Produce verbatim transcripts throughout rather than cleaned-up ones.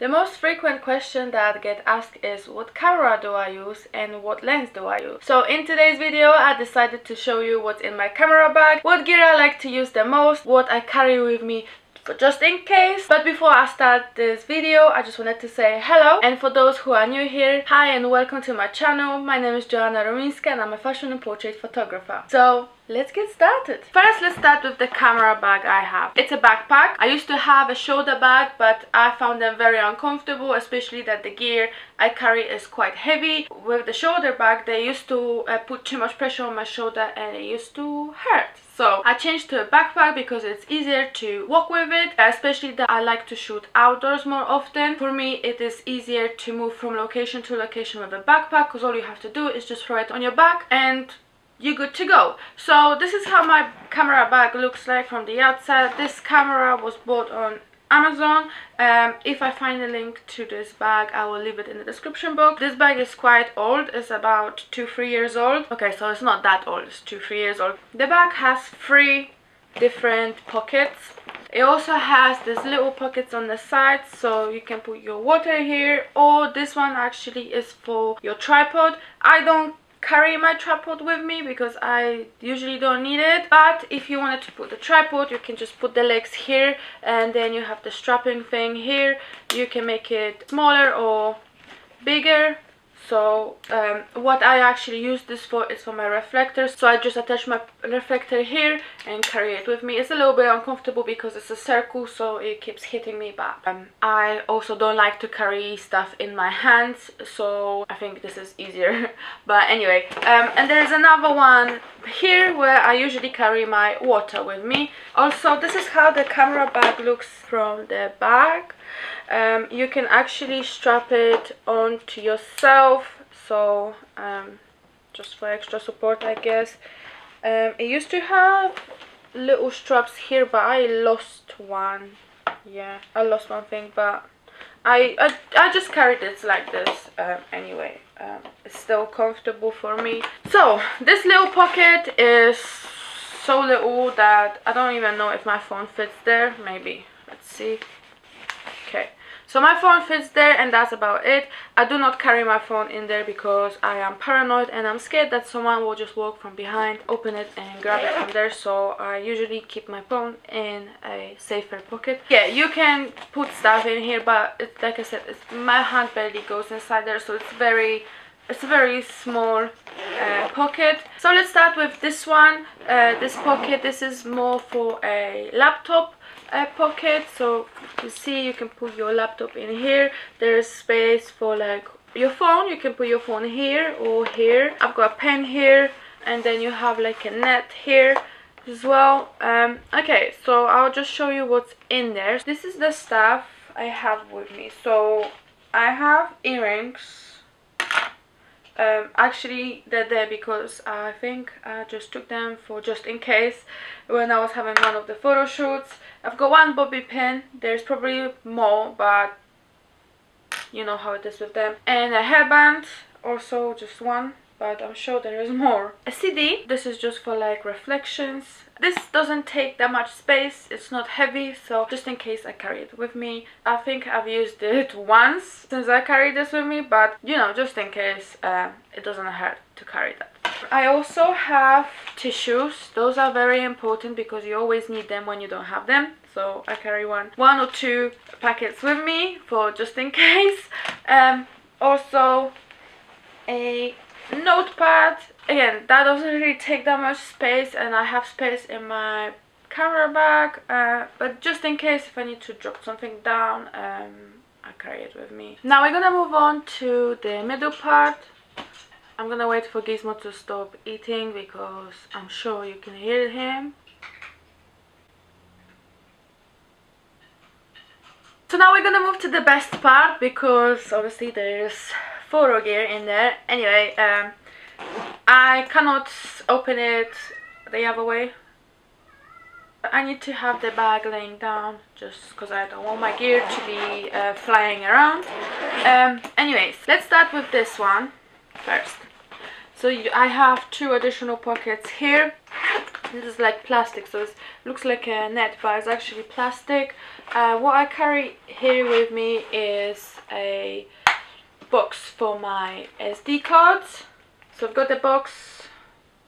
The most frequent question that get asked is what camera do I use and what lens do I use? So in today's video I decided to show you what's in my camera bag, what gear I like to use the most, what I carry with me just in case. But before I start this video, I just wanted to say hello, and for those who are new here, hi and welcome to my channel. My name is Joanna Ruminska and I'm a fashion and portrait photographer. So let's get started. First, let's start with the camera bag I have. It's a backpack. I used to have a shoulder bag, but I found them very uncomfortable, especially that the gear I carry is quite heavy. With the shoulder bag, they used to uh, put too much pressure on my shoulder and it used to hurt. So I changed to a backpack because it's easier to walk with it, especially that I like to shoot outdoors more often. For me, it is easier to move from location to location with a backpack because all you have to do is just throw it on your back and you're good to go. So this is how my camera bag looks like from the outside. This camera was bought on Amazon. Um, if I find a link to this bag, I will leave it in the description box. This bag is quite old. It's about two, three years old. Okay, so it's not that old. It's two, three years old. The bag has three different pockets. It also has these little pockets on the side, so you can put your water here, or this one actually is for your tripod. I don't carry my tripod with me because I usually don't need it, but if you wanted to put the tripod, you can just put the legs here and then you have the strapping thing here. You can make it smaller or bigger. So um, what I actually use this for is for my reflectors, so I just attach my reflector here and carry it with me. It's a little bit uncomfortable because it's a circle, so it keeps hitting me, but um, I also don't like to carry stuff in my hands, so I think this is easier. But anyway, um, and there's another one here where I usually carry my water with me. Also, this is how the camera bag looks from the back. Um, you can actually strap it onto yourself, so um, just for extra support, I guess. Um, it used to have little straps here, but I lost one. Yeah, I lost one thing, but I I, I just carried it like this um, anyway. Um, it's still comfortable for me. So this little pocket is so little that I don't even know if my phone fits there. Maybe, let's see. Okay, so my phone fits there and that's about it. I do not carry my phone in there because I am paranoid and I'm scared that someone will just walk from behind, open it and grab it from there, so I usually keep my phone in a safer pocket. Yeah, you can put stuff in here, but it, like I said, it's, my hand barely goes inside there, so it's very it's a very small uh, pocket. So let's start with this one. Uh, this pocket, this is more for a laptop uh, pocket, so you see you can put your laptop in here. There is space for like your phone. You can put your phone here or here. I've got a pen here, and then you have like a net here as well. Um, okay, so I'll just show you what's in there. This is the stuff I have with me. So I have earrings. Um, actually they're there because I think I just took them for just in case when I was having one of the photo shoots. I've got one bobby pin. There's probably more, but you know how it is with them. And a hairband, also just one, but I'm sure there is more. A C D. This is just for like reflections. This doesn't take that much space. It's not heavy, so just in case I carry it with me. I think I've used it once since I carry this with me, but you know, just in case, uh, it doesn't hurt to carry that. I also have tissues. Those are very important because you always need them when you don't have them. So I carry one, one or two packets with me for just in case. Um, also a notepad. Again, that doesn't really take that much space, and I have space in my camera bag, uh, but just in case if I need to drop something down, um, I carry it with me. Now we're gonna move on to the middle part. I'm gonna wait for Gizmo to stop eating because I'm sure you can hear him. So now we're gonna move to the best part because obviously there's photo gear in there. Anyway, um, I cannot open it the other way. I need to have the bag laying down just because I don't want my gear to be uh, flying around. Um, anyways, let's start with this one first. So you, I have two additional pockets here. This is like plastic, so it looks like a net, but it's actually plastic. Uh, what I carry here with me is a box for my S D cards. So I've got the box.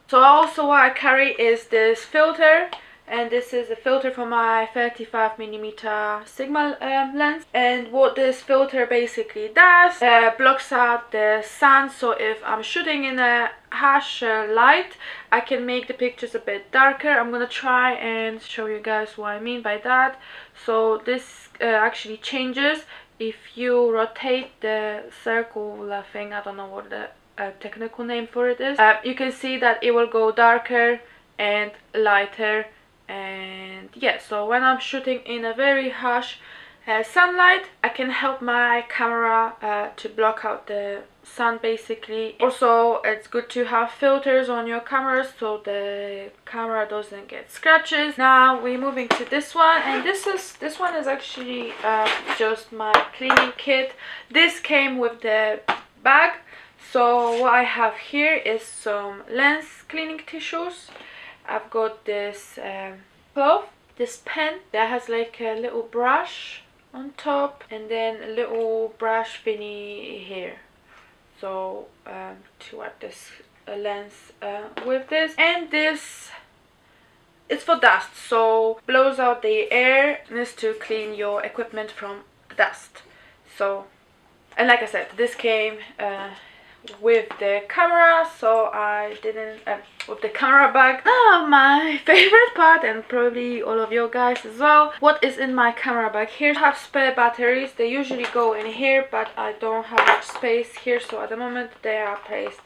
So also what I carry is this filter, and this is a filter for my thirty-five millimeter Sigma um, lens. And what this filter basically does, uh, blocks out the sun, so if I'm shooting in a harsh uh, light, I can make the pictures a bit darker. I'm gonna try and show you guys what I mean by that. So this uh, actually changes if you rotate the circular thing. I don't know what the uh, technical name for it is. Uh, you can see that it will go darker and lighter. And yeah, so when I'm shooting in a very harsh uh, sunlight, I can help my camera uh, to block out the sun basically. Also, it's good to have filters on your camera so the camera doesn't get scratches. Now we're moving to this one, and this is this one is actually uh, just my cleaning kit. This came with the bag. So what I have here is some lens cleaning tissues. I've got this um, cloth, this pen that has like a little brush on top, and then a little brush thingy here, so um, to wipe this uh, lens uh, with this. And this, it's for dust, so blows out the air, and it's to clean your equipment from dust. So, and like I said, this came uh, with the camera, so I didn't uh, with the camera bag. Now, my favorite part, and probably all of your guys as well, what is in my camera bag. Here I have spare batteries. They usually go in here, but I don't have much space here, so at the moment they are placed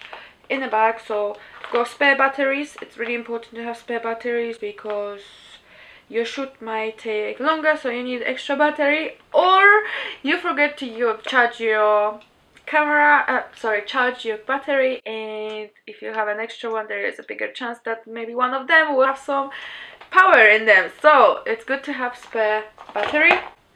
in the bag. So I've got spare batteries. It's really important to have spare batteries because your shoot might take longer, so you need extra battery, or you forget to you charge your camera, uh, sorry, charge your battery, and if you have an extra one, there is a bigger chance that maybe one of them will have some power in them, so it's good to have spare battery.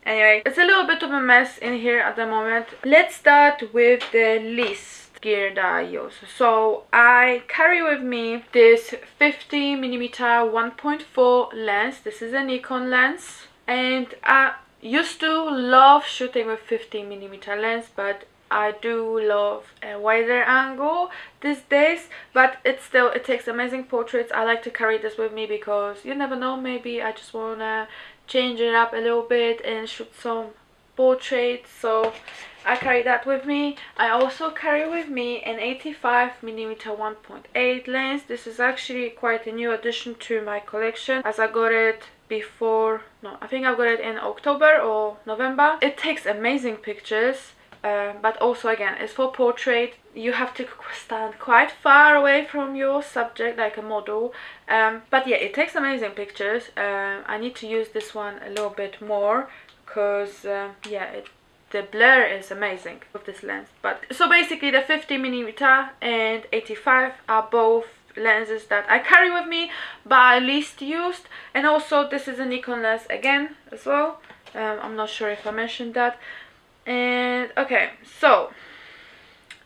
Anyway, it's a little bit of a mess in here at the moment. Let's start with the least gear that I use. So I carry with me this fifty millimeter one point four lens. This is a Nikon lens, and I used to love shooting with fifty millimeter lens, but I do love a wider angle these days, but it still it takes amazing portraits. I like to carry this with me because you never know, maybe I just wanna change it up a little bit and shoot some portraits, so I carry that with me. I also carry with me an eighty-five millimeter one point eight lens. This is actually quite a new addition to my collection, as I got it before, no, I think I got it in October or November. It takes amazing pictures. Uh, but also, again, it's for portrait. You have to stand quite far away from your subject, like a model, um, but yeah, it takes amazing pictures. um, I need to use this one a little bit more because uh, yeah, it, the blur is amazing with this lens. But so basically the fifty millimeter and eighty-five are both lenses that I carry with me, but I least used. And also this is a Nikon lens again as well. um, I'm not sure if I mentioned that. And okay, so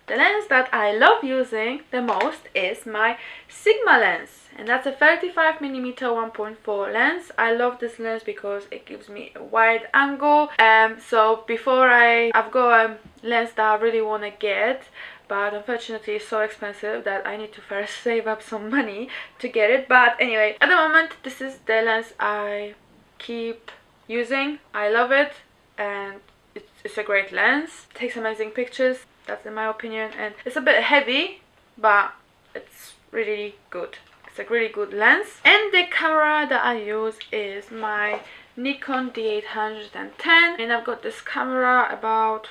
the lens that I love using the most is my Sigma lens, and that's a thirty-five millimeter one point four lens. I love this lens because it gives me a wide angle. Um, so before I, I've got a lens that I really want to get, but unfortunately it's so expensive that I need to first save up some money to get it. But anyway, at the moment this is the lens I keep using. I love it, and it's a great lens. It takes amazing pictures, that's in my opinion. And it's a bit heavy, but it's really good. It's a really good lens. And the camera that I use is my Nikon D eight ten, and I've got this camera about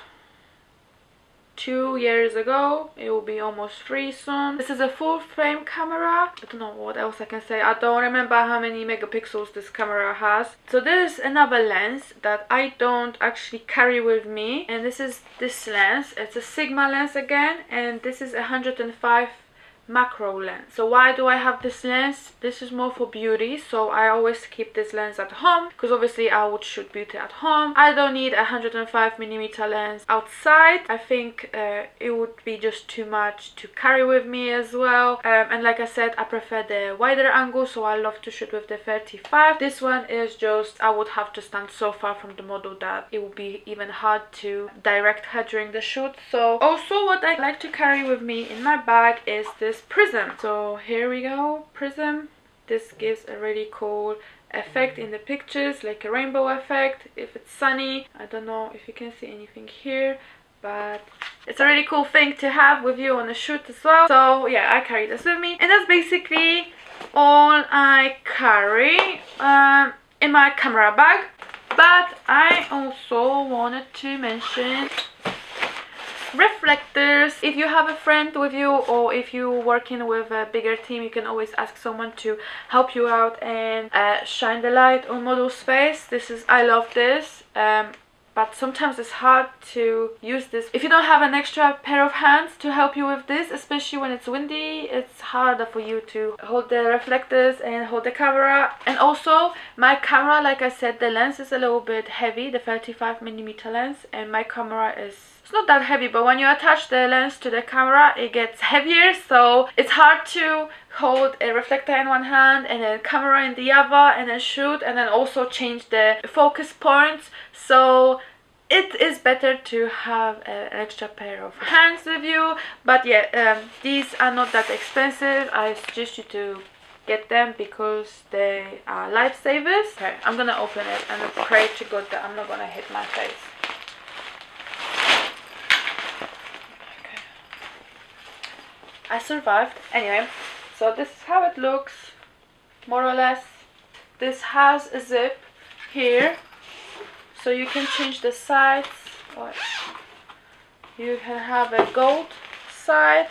two years ago. It will be almost three soon. This is a full frame camera. I don't know what else I can say. I don't remember how many megapixels this camera has. So there's another lens that I don't actually carry with me, and this is this lens. It's a Sigma lens again, and this is a one hundred five macro lens. So why do I have this lens? This is more for beauty, so I always keep this lens at home because obviously I would shoot beauty at home. I don't need a one hundred five millimeter lens outside. I think uh, it would be just too much to carry with me as well, um, and like I said, I prefer the wider angle, so I love to shoot with the thirty-five. This one is just, I would have to stand so far from the model that it would be even hard to direct her during the shoot. So also what I like to carry with me in my bag is this prism. So here we go, prism. This gives a really cool effect in the pictures, like a rainbow effect if it's sunny. I don't know if you can see anything here, but it's a really cool thing to have with you on a shoot as well. So yeah, I carry this with me, and that's basically all I carry um, in my camera bag. But I also wanted to mention reflectors. If you have a friend with you, or if you're working with a bigger team, you can always ask someone to help you out and uh, shine the light on model's face. This is, I love this, um, but sometimes it's hard to use this if you don't have an extra pair of hands to help you with this, especially when it's windy. It's harder for you to hold the reflectors and hold the camera. And also my camera, like I said, the lens is a little bit heavy, the thirty-five millimeter lens, and my camera is, it's not that heavy, but when you attach the lens to the camera, it gets heavier, so it's hard to hold a reflector in one hand and a camera in the other and then shoot, and then also change the focus points. So it is better to have an extra pair of hands with you. But yeah, um, these are not that expensive. I suggest you to get them because they are lifesavers. Okay, I'm gonna open it and pray to God that I'm not gonna hit my face. I survived. Anyway, so this is how it looks, more or less. This has a zip here, so you can change the sides. You can have a gold side,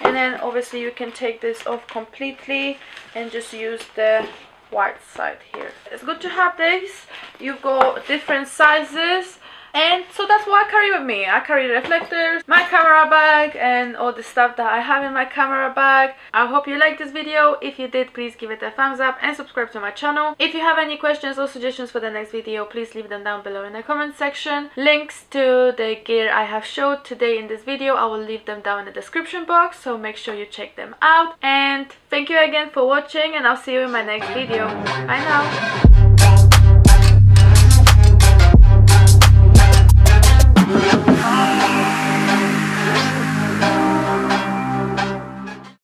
and then obviously you can take this off completely and just use the white side here. It's good to have this. You've got different sizes. And so that's what I carry with me. I carry reflectors, my camera bag, and all the stuff that I have in my camera bag. I hope you liked this video. If you did, please give it a thumbs up and subscribe to my channel. If you have any questions or suggestions for the next video, please leave them down below in the comment section. Links to the gear I have showed today in this video, I will leave them down in the description box, so make sure you check them out. And thank you again for watching, and I'll see you in my next video. Bye now.